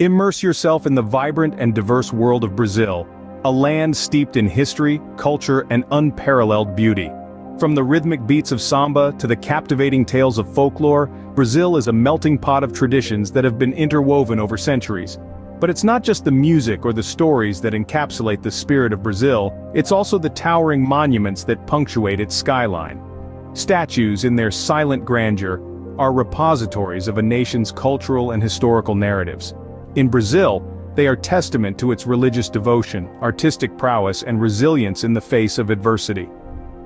Immerse yourself in the vibrant and diverse world of Brazil, a land steeped in history, culture, and unparalleled beauty. From the rhythmic beats of samba to the captivating tales of folklore, Brazil is a melting pot of traditions that have been interwoven over centuries. But it's not just the music or the stories that encapsulate the spirit of Brazil, it's also the towering monuments that punctuate its skyline. Statues, in their silent grandeur, are repositories of a nation's cultural and historical narratives. In Brazil, they are testament to its religious devotion, artistic prowess, and resilience in the face of adversity.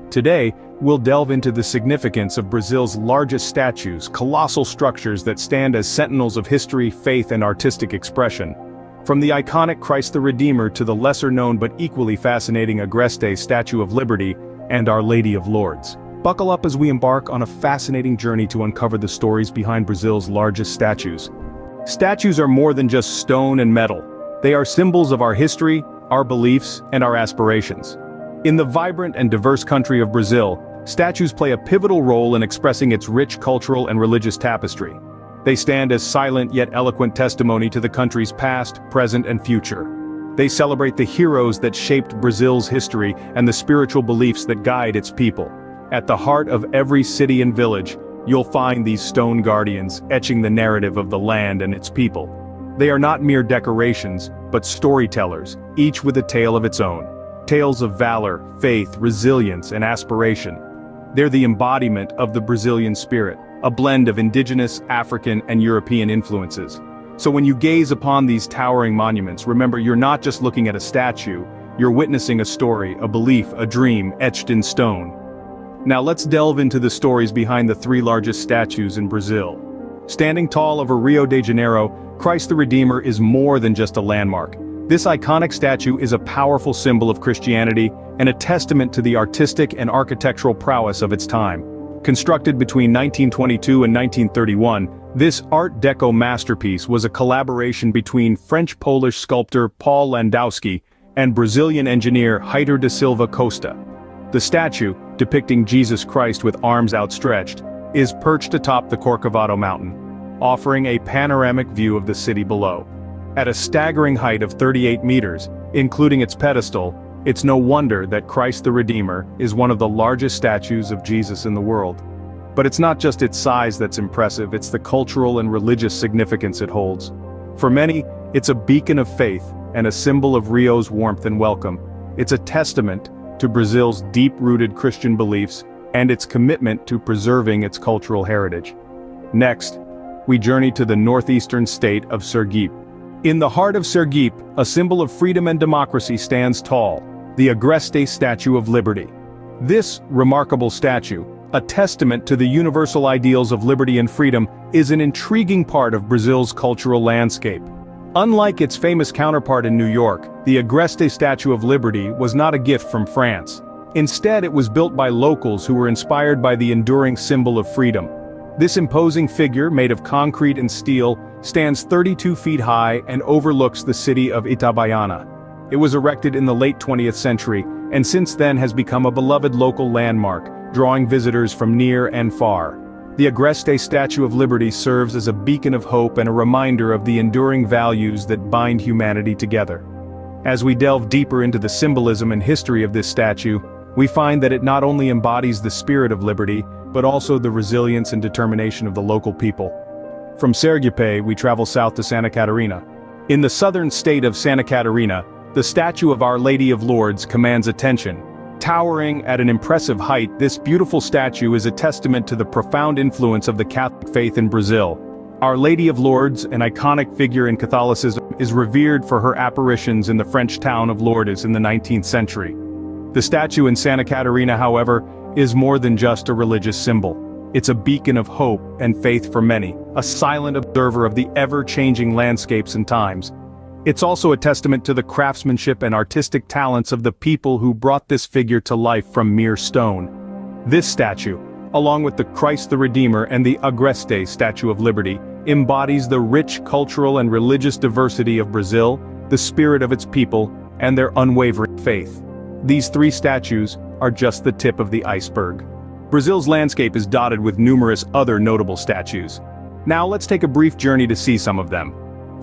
Today, we'll delve into the significance of Brazil's largest statues, colossal structures that stand as sentinels of history, faith, and artistic expression. From the iconic Christ the Redeemer to the lesser-known but equally fascinating Agreste Statue of Liberty and Our Lady of Lourdes. Buckle up as we embark on a fascinating journey to uncover the stories behind Brazil's largest statues. Statues are more than just stone and metal. They are symbols of our history, our beliefs, and our aspirations. In the vibrant and diverse country of Brazil, statues play a pivotal role in expressing its rich cultural and religious tapestry. They stand as silent yet eloquent testimony to the country's past, present, and future. They celebrate the heroes that shaped Brazil's history and the spiritual beliefs that guide its people. At the heart of every city and village, you'll find these stone guardians, etching the narrative of the land and its people. They are not mere decorations, but storytellers, each with a tale of its own. Tales of valor, faith, resilience, and aspiration. They're the embodiment of the Brazilian spirit, a blend of indigenous, African, and European influences. So when you gaze upon these towering monuments, remember you're not just looking at a statue, you're witnessing a story, a belief, a dream etched in stone. Now let's delve into the stories behind the three largest statues in Brazil. Standing tall over Rio de Janeiro, Christ the Redeemer is more than just a landmark. This iconic statue is a powerful symbol of Christianity and a testament to the artistic and architectural prowess of its time. Constructed between 1922 and 1931, this Art Deco masterpiece was a collaboration between French-Polish sculptor Paul Landowski and Brazilian engineer Heitor da Silva Costa. The statue, depicting Jesus Christ with arms outstretched, is perched atop the Corcovado mountain, offering a panoramic view of the city below. At a staggering height of 38 meters, including its pedestal, it's no wonder that Christ the Redeemer is one of the largest statues of Jesus in the world. But it's not just its size that's impressive, it's the cultural and religious significance it holds. For many, it's a beacon of faith and a symbol of Rio's warmth and welcome. It's a testament to Brazil's deep-rooted Christian beliefs and its commitment to preserving its cultural heritage. Next, we journey to the northeastern state of Sergipe. In the heart of Sergipe, a symbol of freedom and democracy stands tall, the Agreste Statue of Liberty. This remarkable statue, a testament to the universal ideals of liberty and freedom, is an intriguing part of Brazil's cultural landscape. Unlike its famous counterpart in New York, the Agreste Statue of Liberty was not a gift from France. Instead, it was built by locals who were inspired by the enduring symbol of freedom. This imposing figure, made of concrete and steel, stands 32 feet high and overlooks the city of Itabayana. It was erected in the late 20th century, and since then has become a beloved local landmark, drawing visitors from near and far. The Agreste Statue of Liberty serves as a beacon of hope and a reminder of the enduring values that bind humanity together. As we delve deeper into the symbolism and history of this statue, we find that it not only embodies the spirit of liberty, but also the resilience and determination of the local people. From Sergipe, we travel south to Santa Catarina. In the southern state of Santa Catarina, the statue of Our Lady of Lourdes commands attention. Towering at an impressive height, this beautiful statue is a testament to the profound influence of the Catholic faith in Brazil. Our Lady of Lourdes, an iconic figure in Catholicism, is revered for her apparitions in the French town of Lourdes in the 19th century. The statue in Santa Catarina, however, is more than just a religious symbol. It's a beacon of hope and faith for many, a silent observer of the ever-changing landscapes and times. It's also a testament to the craftsmanship and artistic talents of the people who brought this figure to life from mere stone. This statue, along with the Christ the Redeemer and the Agreste Statue of Liberty, embodies the rich cultural and religious diversity of Brazil, the spirit of its people, and their unwavering faith. These three statues are just the tip of the iceberg. Brazil's landscape is dotted with numerous other notable statues. Now let's take a brief journey to see some of them.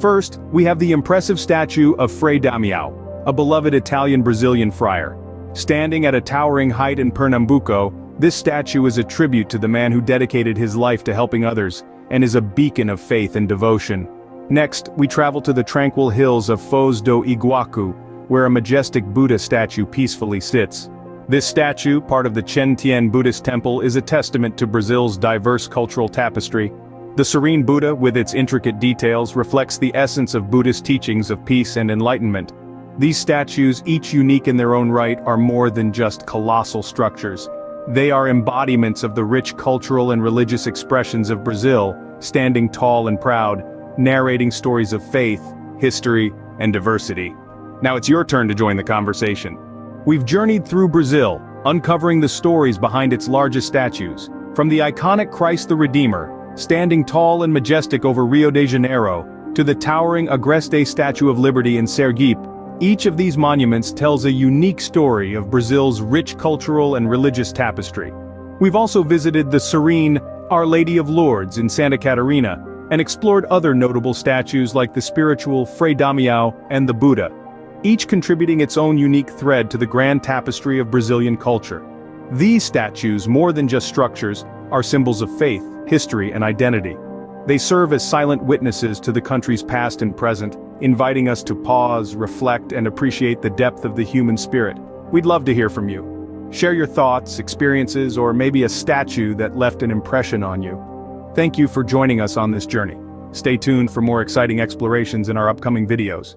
First, we have the impressive statue of Frei Damião, a beloved Italian-Brazilian friar. Standing at a towering height in Pernambuco, this statue is a tribute to the man who dedicated his life to helping others, and is a beacon of faith and devotion. Next, we travel to the tranquil hills of Foz do Iguaçu, where a majestic Buddha statue peacefully sits. This statue, part of the Chen Tien Buddhist Temple, is a testament to Brazil's diverse cultural tapestry. The serene Buddha, with its intricate details, reflects the essence of Buddhist teachings of peace and enlightenment. These statues, each unique in their own right, are more than just colossal structures. They are embodiments of the rich cultural and religious expressions of Brazil, standing tall and proud, narrating stories of faith, history, and diversity. Now it's your turn to join the conversation. We've journeyed through Brazil, uncovering the stories behind its largest statues, from the iconic Christ the Redeemer, standing tall and majestic over Rio de Janeiro, to the towering Agreste Statue of Liberty in Sergipe. Each of these monuments tells a unique story of Brazil's rich cultural and religious tapestry. We've also visited the serene Our Lady of Lourdes in Santa Catarina, and explored other notable statues like the spiritual Frei Damião and the Buddha, each contributing its own unique thread to the grand tapestry of Brazilian culture. These statues, more than just structures, are symbols of faith, history, and identity. They serve as silent witnesses to the country's past and present, inviting us to pause, reflect, and appreciate the depth of the human spirit. We'd love to hear from you. Share your thoughts, experiences, or maybe a statue that left an impression on you. Thank you for joining us on this journey. Stay tuned for more exciting explorations in our upcoming videos.